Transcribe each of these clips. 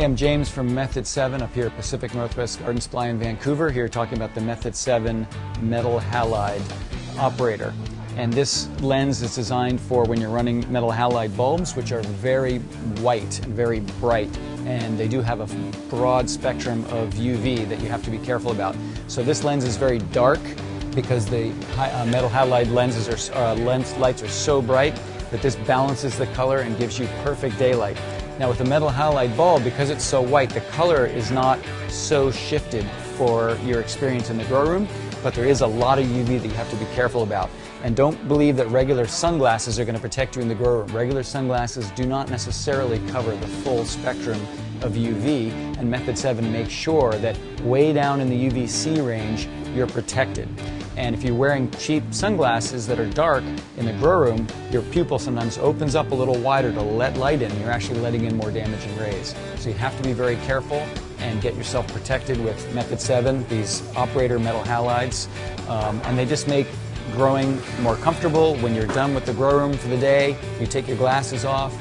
Hey, I'm James from Method 7 up here at Pacific Northwest Garden Supply in Vancouver, here talking about the Method 7 Metal Halide operator. And this lens is designed for when you're running metal halide bulbs, which are very white and very bright, and they do have a broad spectrum of UV that you have to be careful about. So this lens is very dark because the metal halide lenses lights are so bright that this balances the color and gives you perfect daylight. Now with the metal halide bulb, because it's so white, the color is not so shifted for your experience in the grow room, but there is a lot of UV that you have to be careful about. And don't believe that regular sunglasses are going to protect you in the grow room. Regular sunglasses do not necessarily cover the full spectrum of UV, and Method 7 makes sure that way down in the UVC range, you're protected. And if you're wearing cheap sunglasses that are dark in the grow room, your pupil sometimes opens up a little wider to let light in. You're actually letting in more damaging rays. So you have to be very careful and get yourself protected with Method 7, these operator metal halides. And they just make growing more comfortable. When you're done with the grow room for the day, you take your glasses off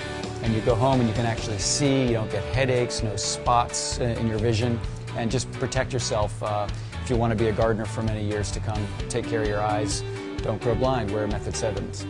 and you go home and you can actually see. You don't get headaches, no spots in your vision, and just protect yourself. If you want to be a gardener for many years to come, take care of your eyes. Don't grow blind, wear Method 7s.